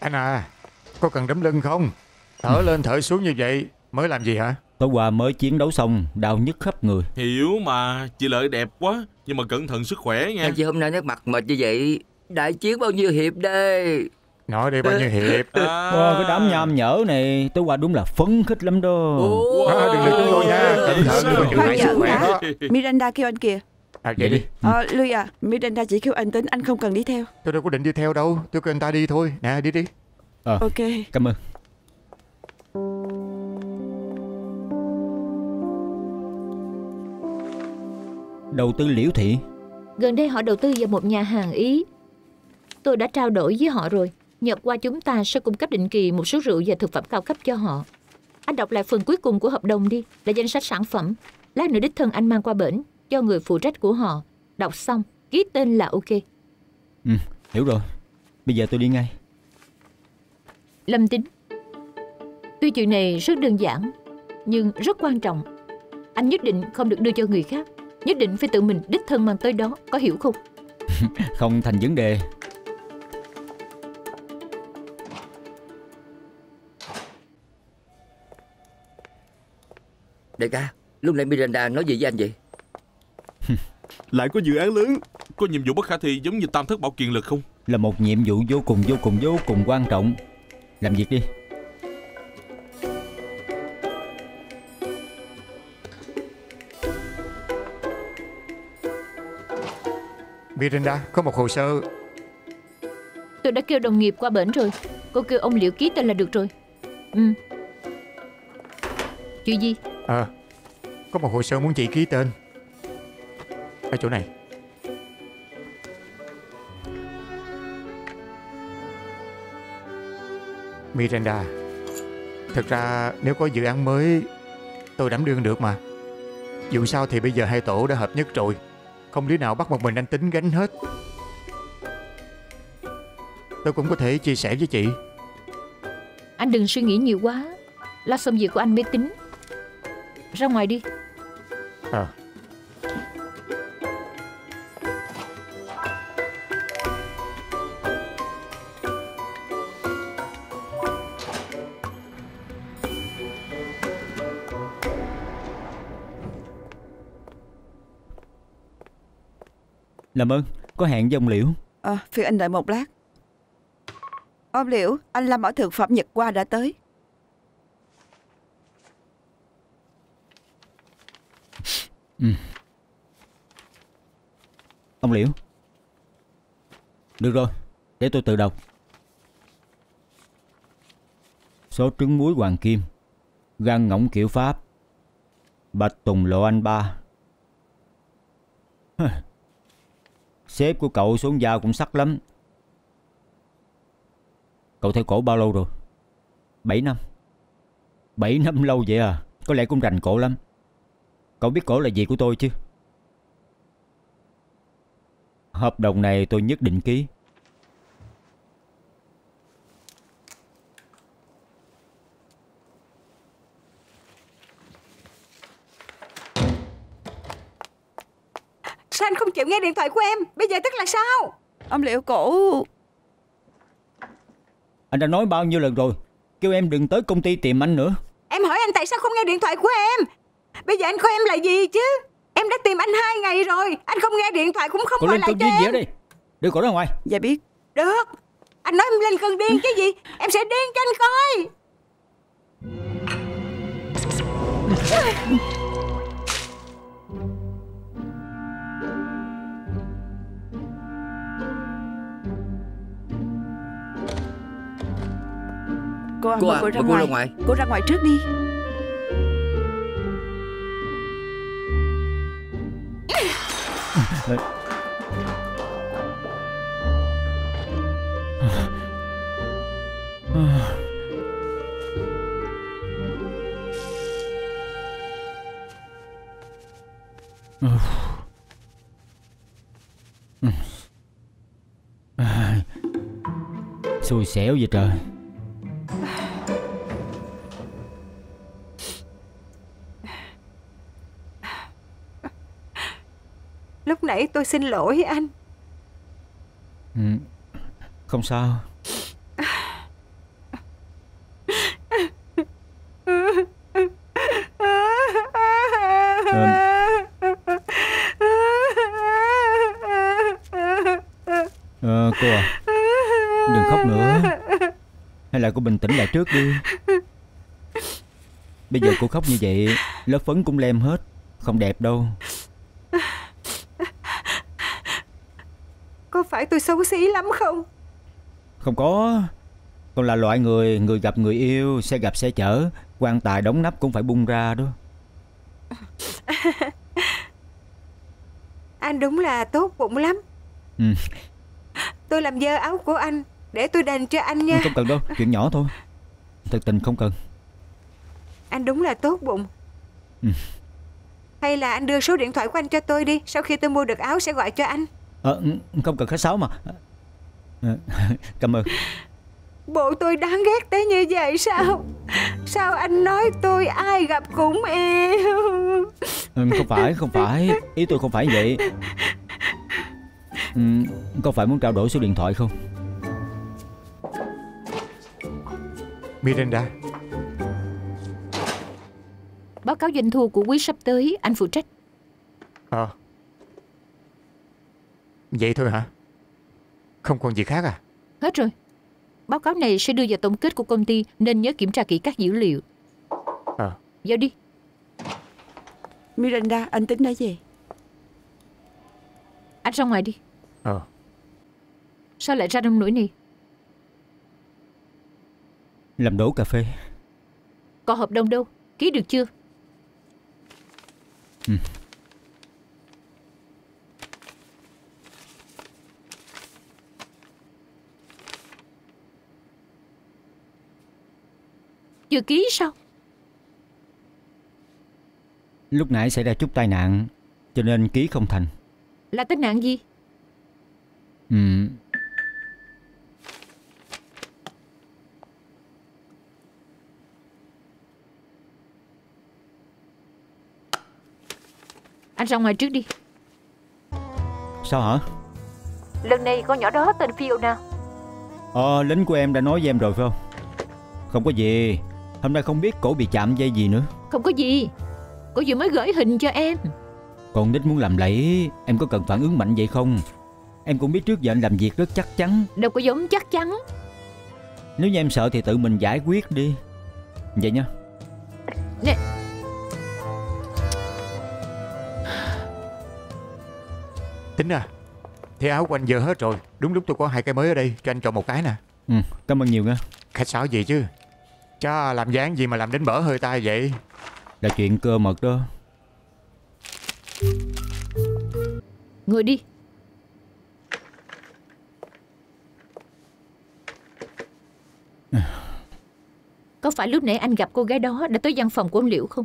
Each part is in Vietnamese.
Anh à, có cần đấm lưng không? Thở lên thở xuống như vậy mới làm gì hả? Tối qua mới chiến đấu xong, đau nhức khắp người. Hiểu mà, chị Lợi đẹp quá, nhưng mà cẩn thận sức khỏe nha. Chứ hôm nay nét mặt mệt như vậy, đại chiến bao nhiêu hiệp đây? Nói đi bao nhiêu hiệp? Cái đám nham nhở này tối qua đúng là phấn khích lắm đó. Đừng lừa chúng tôi nha, cẩn thận đừng có chuyện sức khỏe đó. Miranda kêu anh kìa. Vậy đi. Lui à, Miranda chỉ kêu anh tính, anh không cần đi theo. Tôi đâu có định đi theo đâu, tôi kêu anh ta đi thôi. Nè, đi đi. Ok. Cảm ơn. Đầu tư Liễu Thị. Gần đây họ đầu tư vào một nhà hàng Ý. Tôi đã trao đổi với họ rồi. Nhật qua chúng ta sẽ cung cấp định kỳ một số rượu và thực phẩm cao cấp cho họ. Anh đọc lại phần cuối cùng của hợp đồng đi, là danh sách sản phẩm. Lát nữa đích thân anh mang qua bển cho người phụ trách của họ. Đọc xong ký tên là ok. Hiểu rồi. Bây giờ tôi đi ngay. Lâm Tính, tuy chuyện này rất đơn giản nhưng rất quan trọng. Anh nhất định không được đưa cho người khác, nhất định phải tự mình đích thân mang tới đó, có hiểu không? Không thành vấn đề. Đại ca, lúc nãy Miranda nói gì với anh vậy? Lại có dự án lớn, có nhiệm vụ bất khả thi giống như tam thất bảo kiền lực không? Là một nhiệm vụ vô cùng quan trọng. Làm việc đi. Miranda, có một hồ sơ. Tôi đã kêu đồng nghiệp qua bển rồi. Cô kêu ông Liễu ký tên là được rồi. Chuyện gì? Có một hồ sơ muốn chị ký tên. Ở chỗ này. Miranda, thật ra nếu có dự án mới tôi đảm đương được mà. Dù sao thì bây giờ hai tổ đã hợp nhất rồi, không đứa nào bắt một mình anh Tính gánh hết. Tôi cũng có thể chia sẻ với chị. Anh đừng suy nghĩ nhiều quá, lo xong việc của anh mới tính. Ra ngoài đi. Làm ơn, có hẹn với ông Liễu. Phiền anh đợi một lát. Ông Liễu, anh Lâm ở thực phẩm Nhật qua đã tới. Ông Liễu. Được rồi, để tôi tự đọc. Số trứng muối hoàng kim, gan ngỗng kiểu Pháp, bạch tùng lộ Anh Ba. Sếp của cậu xuống dao cũng sắc lắm. Cậu theo cổ bao lâu rồi? 7 năm. 7 năm lâu vậy à? Có lẽ cũng rành cổ lắm. Cậu biết cổ là gì của tôi chứ? Hợp đồng này tôi nhất định ký. Sao anh không chịu nghe điện thoại của em? Bây giờ tức là sao? Ông Liễu cổ... Anh đã nói bao nhiêu lần rồi, kêu em đừng tới công ty tìm anh nữa. Em hỏi anh tại sao không nghe điện thoại của em? Bây giờ anh coi em là gì chứ? Em đã tìm anh 2 ngày rồi, anh không nghe điện thoại cũng không gọi lại cho em. Đi, đưa cổ ra ngoài. Dạ biết. Được. Anh nói em lên cơn điên chứ gì? Em sẽ điên cho anh coi. Cô à, cô ra ngoài. Cô ra ngoài trước đi. Xui xẻo vậy trời. Lúc nãy tôi xin lỗi anh. Không sao. Cô à, đừng khóc nữa. Hay là cô bình tĩnh lại trước đi. Bây giờ cô khóc như vậy, lớp phấn cũng lem hết, không đẹp đâu. Có phải tôi xấu xí lắm không? Không có. Còn là loại người, người gặp người yêu, xe gặp xe chở, quan tài đóng nắp cũng phải bung ra đó. Anh đúng là tốt bụng lắm. Tôi làm dơ áo của anh, để tôi đền cho anh nha. Không cần đâu, chuyện nhỏ thôi. Thực tình không cần. Anh đúng là tốt bụng. Hay là anh đưa số điện thoại của anh cho tôi đi. Sau khi tôi mua được áo sẽ gọi cho anh. Không cần khách sáo mà. Cảm ơn. Bộ tôi đáng ghét tới như vậy sao? Sao anh nói tôi ai gặp cũng yêu? Không phải. Ý tôi không phải vậy. Có phải muốn trao đổi số điện thoại không? Miranda, báo cáo doanh thu của quý sắp tới anh phụ trách. Vậy thôi hả? Không còn gì khác à? Hết rồi. Báo cáo này sẽ đưa vào tổng kết của công ty, nên nhớ kiểm tra kỹ các dữ liệu. Giao đi. Miranda, anh tính nói gì? Anh ra ngoài đi. Sao lại ra đông nổi này? Làm đổ cà phê. Có hợp đồng đâu, ký được chưa? Chưa ký sao? Lúc nãy xảy ra chút tai nạn, cho nên ký không thành. Là tai nạn gì? Anh ra ngoài trước đi. Sao hả? Lần này con nhỏ đó tên Fiona. Lính của em đã nói với em rồi phải không? Không có gì. Hôm nay không biết cổ bị chạm dây gì nữa. Không có gì. Cổ vừa mới gửi hình cho em. Con nít muốn làm lẫy, em có cần phản ứng mạnh vậy không? Em cũng biết trước giờ anh làm việc rất chắc chắn. Đâu có giống chắc chắn. Nếu như em sợ thì tự mình giải quyết đi. Vậy nha. Nè, Tính à, thế áo của anh giờ hết rồi. Đúng lúc tôi có 2 cái mới ở đây, cho anh chọn một cái nè. Cảm ơn nhiều nha. Khách sáo gì chứ. Chà, làm dáng gì mà làm đến bở hơi tai vậy? Là chuyện cơ mật đó. Ngồi đi. Có phải lúc nãy anh gặp cô gái đó đã tới văn phòng của ông Liễu không?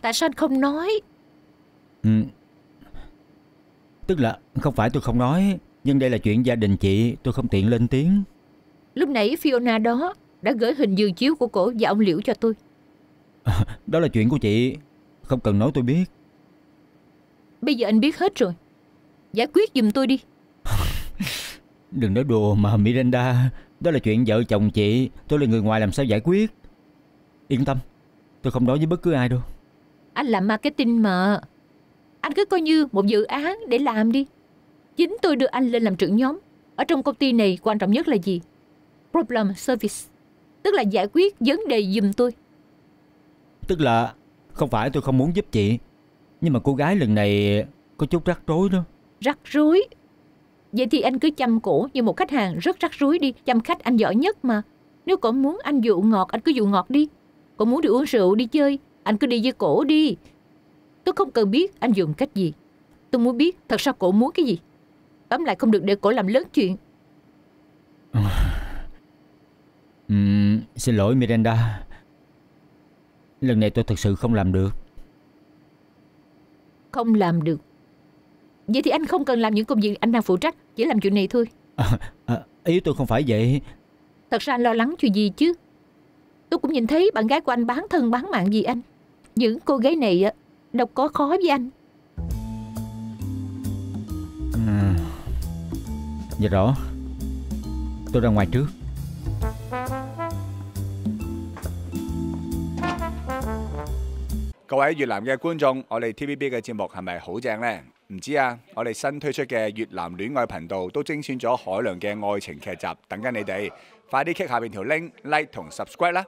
Tại sao anh không nói? Tức là không phải tôi không nói, nhưng đây là chuyện gia đình chị, tôi không tiện lên tiếng. Lúc nãy Fiona đó đã gửi hình giường chiếu của cổ và ông Liễu cho tôi. Đó là chuyện của chị, không cần nói tôi biết. Bây giờ anh biết hết rồi. Giải quyết giùm tôi đi. Đừng nói đùa mà Miranda. Đó là chuyện vợ chồng chị, tôi là người ngoài làm sao giải quyết. Yên tâm, tôi không nói với bất cứ ai đâu. Anh làm marketing mà. Anh cứ coi như một dự án để làm đi. Chính tôi đưa anh lên làm trưởng nhóm. Ở trong công ty này quan trọng nhất là gì? Problem service. Tức là giải quyết vấn đề giùm tôi. Tức là không phải tôi không muốn giúp chị, nhưng mà cô gái lần này có chút rắc rối đó. Rắc rối? Vậy thì anh cứ chăm cổ như một khách hàng rất rắc rối đi. Chăm khách anh giỏi nhất mà. Nếu cổ muốn anh dụ ngọt, anh cứ dụ ngọt đi. Cổ muốn đi uống rượu, đi chơi, anh cứ đi với cổ đi. Tôi không cần biết anh dùng cách gì. Tôi muốn biết thật sao cổ muốn cái gì. Tóm lại không được để cổ làm lớn chuyện. Xin lỗi Miranda. Lần này tôi thật sự không làm được. Không làm được. Vậy thì anh không cần làm những công việc anh đang phụ trách. Chỉ làm chuyện này thôi. Ý tôi không phải vậy. Thật ra anh lo lắng chuyện gì chứ. Tôi cũng nhìn thấy bạn gái của anh bán thân bán mạng gì anh. Những cô gái này đâu có khó với anh. Dạ rõ. Tôi ra ngoài trước.各位越南嘅觀眾，我哋 TVB 嘅節目係咪好正呢？唔知啊，我哋新推出嘅越南戀愛頻道都精選咗海量嘅愛情劇集，等緊你哋，快啲 click 下邊條 link like 同 subscribe 啦！